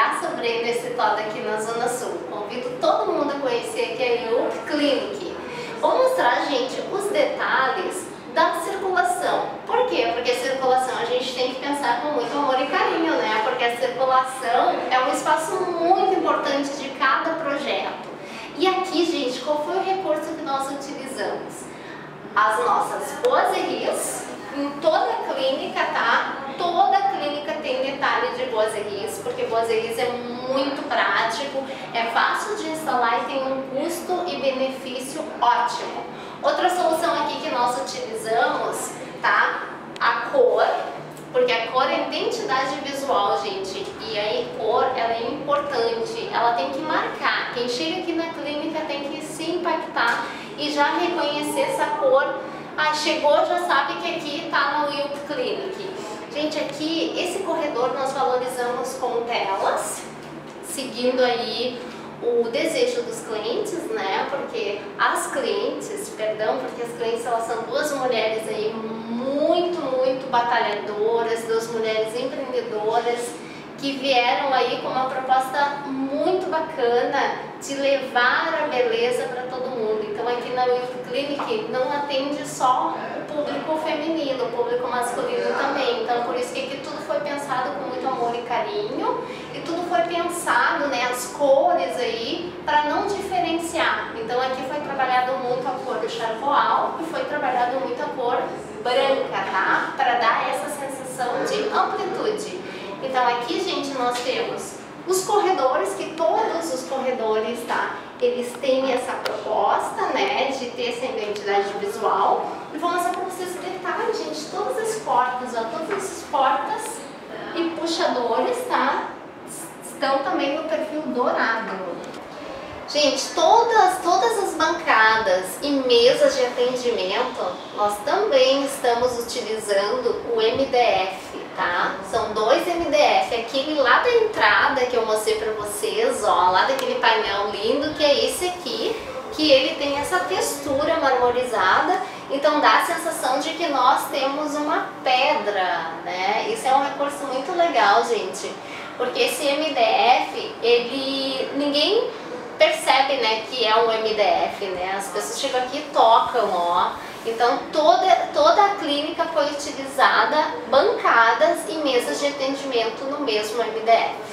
Graça Brenner, situada aqui na Zona Sul. Convido todo mundo a conhecer aqui a Yup Clinic. Vou mostrar, gente, os detalhes da circulação. Por quê? Porque a circulação a gente tem que pensar com muito amor e carinho, né? Porque a circulação é um espaço muito importante de cada projeto. E aqui, gente, qual foi o recurso que nós utilizamos? As nossas boiseries em toda a clínica, tá? Toda a clínica tem detalhe de boiseries, porque boiseries é muito prático, é fácil de instalar e tem um custo e benefício ótimo. Outra solução aqui que nós utilizamos, tá? A cor, porque a cor é identidade visual, gente, e aí cor, ela é importante, ela tem que marcar. Quem chega aqui na clínica tem que se impactar e já reconhecer essa cor. Ah, chegou, já sabe que aqui tá no Youth Clinic. Gente, aqui, esse corredor nós valorizamos com telas, seguindo aí o desejo dos clientes, né? Porque as clientes, elas são duas mulheres aí muito batalhadoras, duas mulheres empreendedoras que vieram aí com uma proposta muito bacana de levar a beleza para todo mundo. Então aqui na Youth Clinic não atende só o público feminino, o público masculino também. Então por isso que aqui tudo foi pensado com muito amor e carinho, e tudo foi pensado, né, as cores aí, para não diferenciar. Então aqui foi trabalhado muito a cor do charcoal e foi trabalhado muito a cor branca, tá? Para dar essa sensação de amplitude. Então aqui, gente, nós temos os corredores, que todos os corredores, tá? Eles têm essa proposta, né? De ter essa identidade visual. E vou mostrar pra vocês o detalhe, gente. Todas as portas, ó, todas as portas e puxadores, tá? Estão também no perfil dourado. Gente, todas as bancadas e mesas de atendimento, nós também estamos utilizando o MDF, tá? São dois MDF, aquele lá da entrada que eu mostrei pra vocês, ó, lá daquele painel lindo, que é esse aqui, que ele tem essa textura marmorizada, então dá a sensação de que nós temos uma pedra, né? Isso é um recurso muito legal, gente, porque esse MDF, ele... ninguém percebe, né, que é um MDF, né? As pessoas chegam aqui e tocam, ó. Então toda a clínica foi utilizada, bancadas e mesas de atendimento no mesmo MDF.